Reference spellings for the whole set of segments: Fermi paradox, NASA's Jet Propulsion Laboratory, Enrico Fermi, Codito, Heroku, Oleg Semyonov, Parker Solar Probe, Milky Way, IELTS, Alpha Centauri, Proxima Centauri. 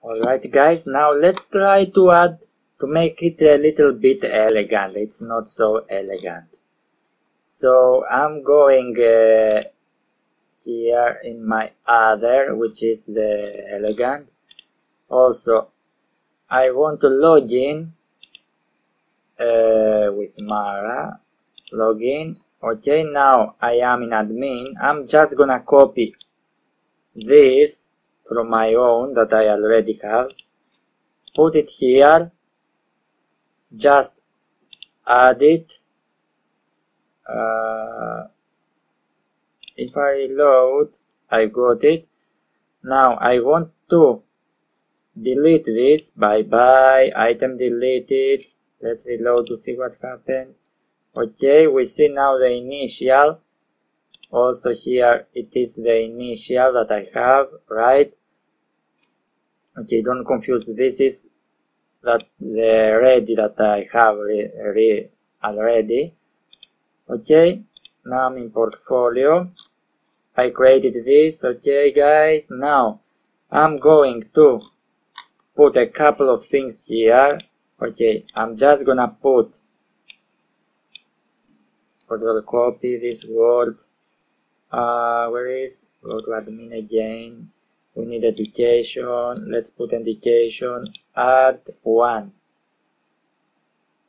Alright guys, now let's try to add, to make it a little bit elegant. It's not so elegant. So I'm going here in my other, which is the elegant. Also, I want to log in with Mara. Login. Okay, now I am in admin. I'm just gonna copy this from my own that I already have. Put it here. Just add it. If I load, I got it. Now I want to delete this. Bye bye. Item deleted. Let's reload to see what happened. Okay, we see now the initial. Also here it is the initial that I have, right? Okay, don't confuse. This is that the ready that I have already. Okay, now I'm in portfolio. I created this. Okay guys, now I'm going to put a couple of things here. Okay, I'm just gonna put Control copy this word. Where is? Go to admin again. We need education. Let's put education. Add one.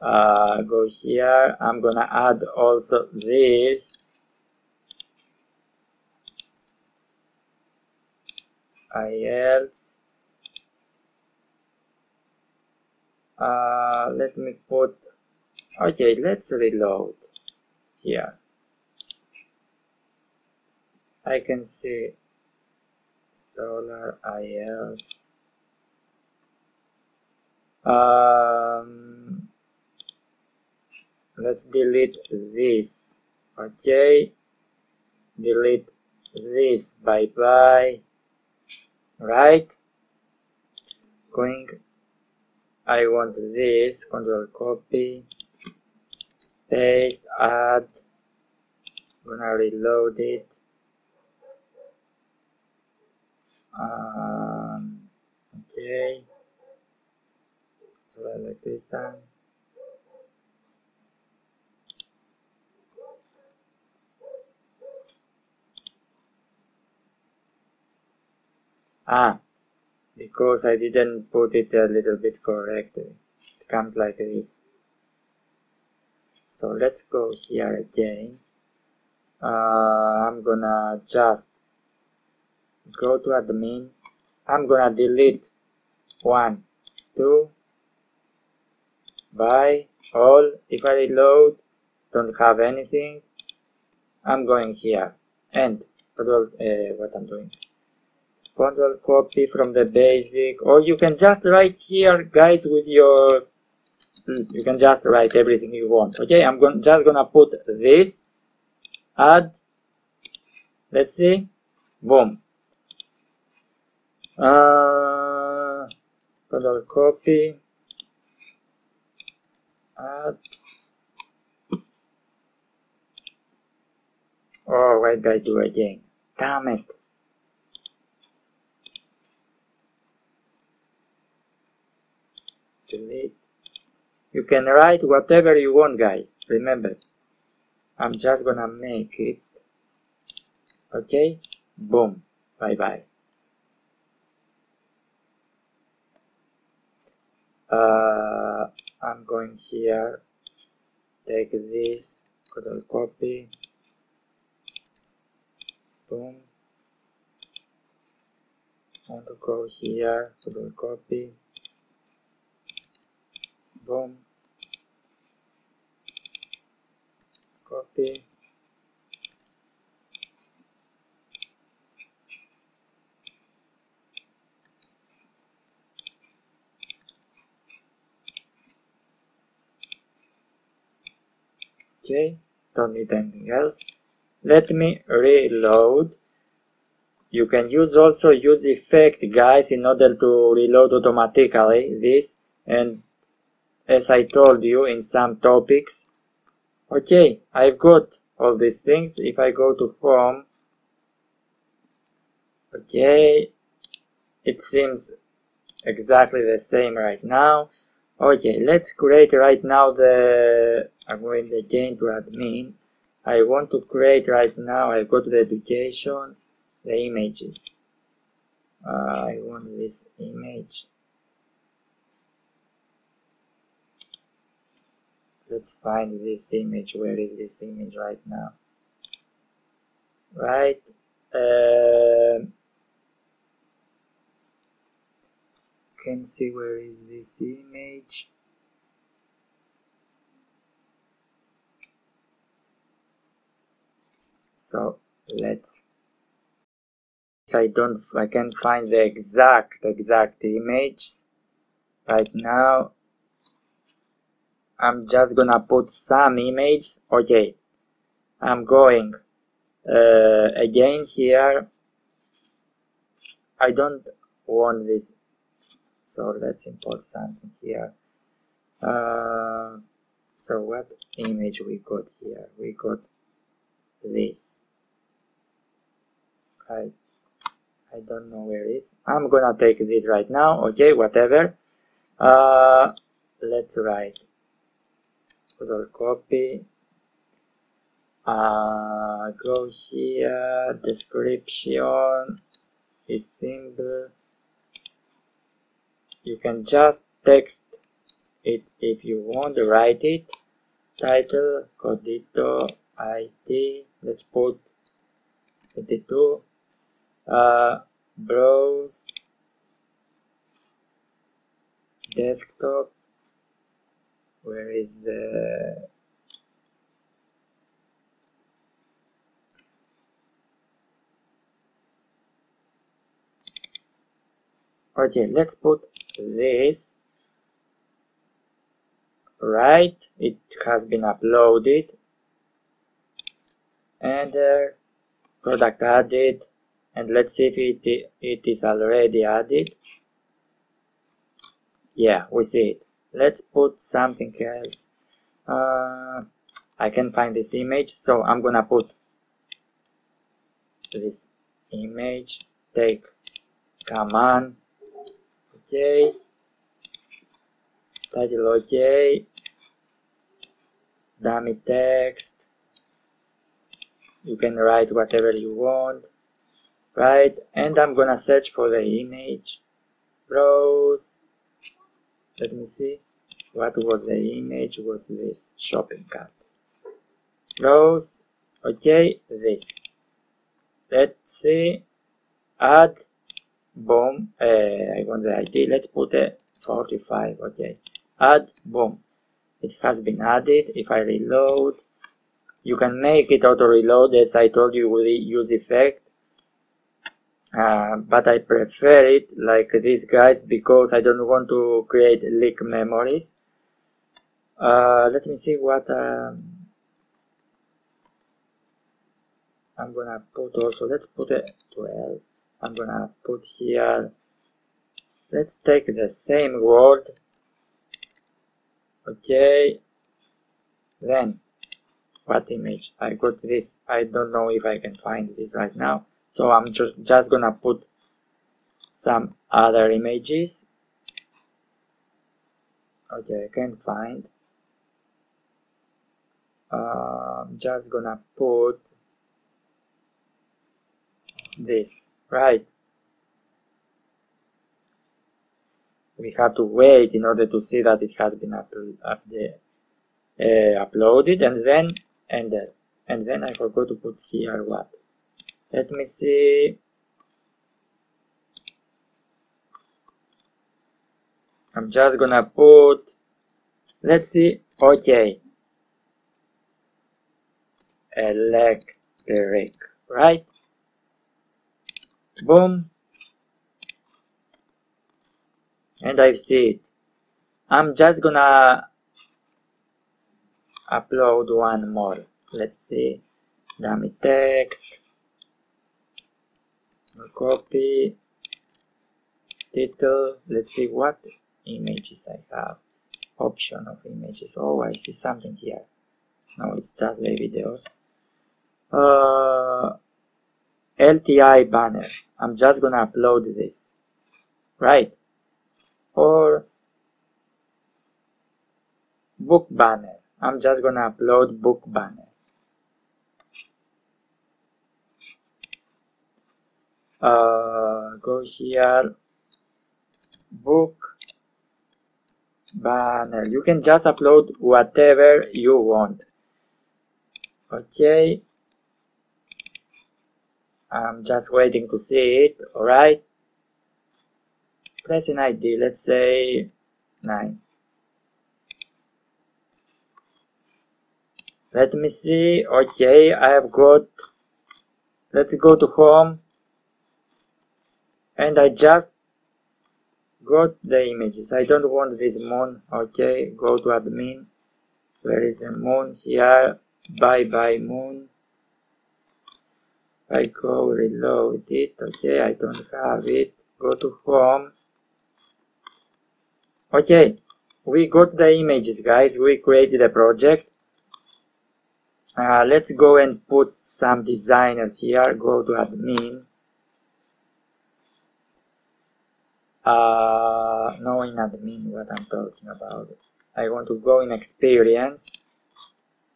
Go here. I'm gonna add also this. IELTS. Let me put. Okay, let's reload. Here I can see solar IELTS. Let's delete this. Okay, delete this. Bye bye. Right, going. I want this. Control copy. Paste, add, gonna reload it. Okay, so like this one. Because I didn't put it a little bit correctly, it comes like this. So let's go here again. I'm gonna just go to admin. I'm gonna delete 1, 2. Bye all. If I reload, don't have anything. I'm going here and what I'm doing. Control copy from the basic, or you can just write here, guys, with your. You can just write everything you want. Okay, I'm just gonna put this. Add. Let's see. Boom. Control copy. Add. Oh, what did I do again? Damn it. Delete. You can write whatever you want, guys. Remember, I'm just gonna make it. Okay, boom, bye bye. I'm going here, take this, control copy, boom. I want to go here, control copy. Boom. Copy. Okay, don't need anything else. Let me reload. You can also use effect, guys, in order to reload automatically this, and as I told you in some topics. Okay, I've got all these things. If I go to home, okay, it seems exactly the same right now. Okay, let's create right now the, I'm going again to admin. I want to create right now, I go to the education, the images. I want this image. Let's find this image. Where is this image right now? Right. Can see where is this image. So let's. I can't find the exact image right now. I'm just gonna put some images. Okay, I'm going again here. I don't want this, so let's import something here. So what image we got here? We got this. I don't know where it is. I'm gonna take this right now. Okay, whatever. Let's write. Copy. Go here. Description is simple. You can just text it if you want. Write it. Title Codito IT. Let's put 22. Browse desktop. Where is the okay, let's put this right, it has been uploaded and product added. And let's see if it is already added. Yeah, we see it. Let's put something else. I can find this image, so I'm gonna put this image. Take command. Okay. Title okay. Dummy text. You can write whatever you want. Right, and I'm gonna search for the image. Browse. Let me see. What was the image? Was this shopping cart? Browse. Okay, this. Let's see. Add. Boom. I want the ID. Let's put a 45. Okay. Add. Boom. It has been added. If I reload, you can make it auto reload as I told you with the use effect. But I prefer it like these guys because I don't want to create leak memories. Let me see what I'm gonna put also. Let's put a 12. I'm gonna put here. Let's take the same word. Okay. Then what image? I got this. I don't know if I can find this right now. So I'm just gonna put some other images. Okay, I can't find. I'm just gonna put this, right? We have to wait in order to see that it has been uploaded, and then enter. And then I forgot to put here what. Let me see. I'm just gonna put. Let's see. Okay. Electric. Right. Boom. And I see it. I'm just gonna upload one more. Let's see. Dummy text. Copy title. Let's see what images I have. Option of images. Oh, I see something here. No, it's just the videos. LTI banner. I'm just gonna upload this. Right. or book banner. I'm just gonna upload book banner. Go here, book banner. You can just upload whatever you want. Okay, I'm just waiting to see it. All right, pressing ID, let's say 9. Let me see. Okay, I have got, let's go to home, and I just got the images. I don't want this moon. Okay, go to admin. Where is the moon? Here. Bye bye moon. I go reload it. Okay, I don't have it. Go to home. Okay, we got the images, guys. We created a project. Let's go and put some designers here. Go to admin. No, in admin, what I'm talking about. I want to go in experience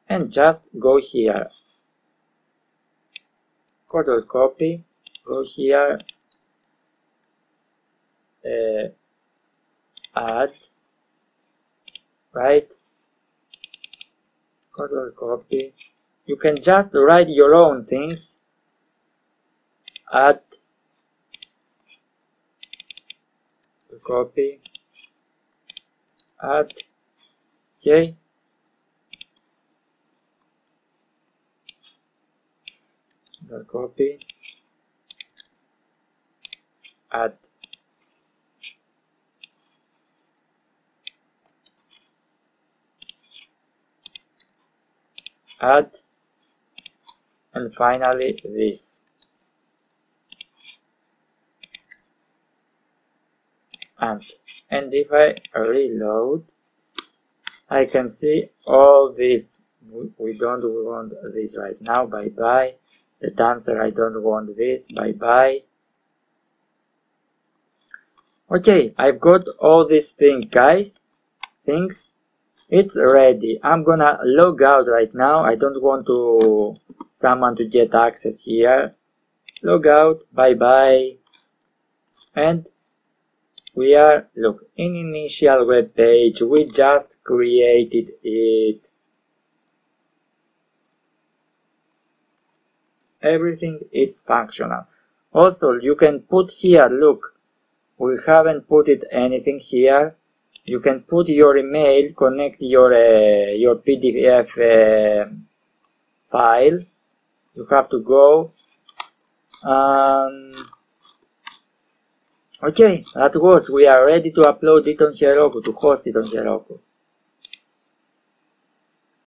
and just go here. Control copy. Go here. Add. Right. Control copy. You can just write your own things. Add, copy, add, okay. The copy, add. Add, and finally this. And if I reload, I can see all this. We don't want this right now. Bye bye. The dancer, I don't want this. Bye bye. Okay, I've got all these things, guys. Things. It's ready. I'm gonna log out right now. I don't want to someone to get access here. Log out. Bye bye. And we are, look, in initial web page. We just created it. Everything is functional. Also, you can put here, look, we haven't put it anything here. You can put your email, connect your PDF file. You have to go. Okay, that was, we are ready to upload it on Heroku, to host it on Heroku.